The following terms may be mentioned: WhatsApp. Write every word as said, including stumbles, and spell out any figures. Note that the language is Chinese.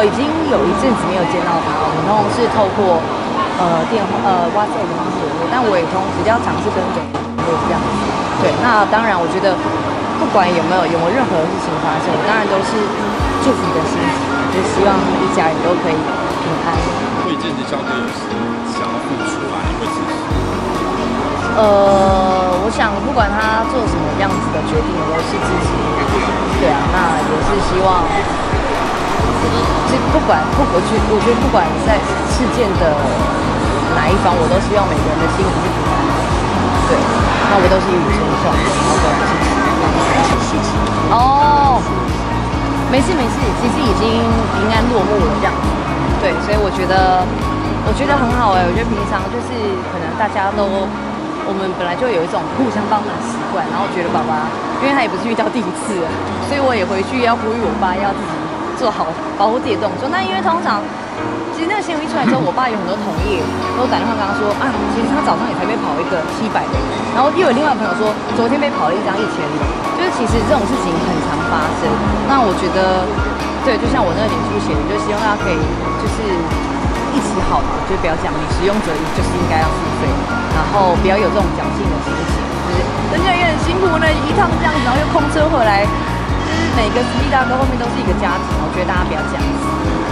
我已经有一阵子没有见到他，我们通常是透过呃电话呃 WhatsApp 的方式联络，但我也通比较尝试跟总联络这样子。对，那当然我觉得不管有没有有没有任何事情发生，我当然都是祝福的心情，就希望一家人都可以平安。对自己相对有想要付出啊，你会支持？呃，我想不管他做什么样子的决定，我都是支持。对啊，那也是希望。 是不管不过去，我觉得不管在事件的哪一方，我都希望每个人的心里是平安的。对，那我都是一语双关，好的。哦，没事没事，其实已经平安落幕了这样。对，所以我觉得我觉得很好哎、欸，我觉得平常就是可能大家都我们本来就有一种互相帮忙的习惯，然后觉得爸爸，因为他也不是遇到第一次了，所以我也回去要呼吁我爸要自己。 做好保护自己的动作。那因为通常，其实那个新闻一出来之后，我爸有很多同业都打电话跟他说啊，其实他早上也才被跑一个七百的，然后又有另外朋友说昨天被跑了一张一千的，就是其实这种事情很常发生。那我觉得，对，就像我那个脸书写的，就希望大家可以就是一起好嘛，就不要讲你使用者就是应该要付费，然后不要有这种侥幸的心情，就是人家也很辛苦呢，一趟这样子，然后又空车回来。 每个 speed 大哥后面都是一个家庭，我觉得大家不要这样子。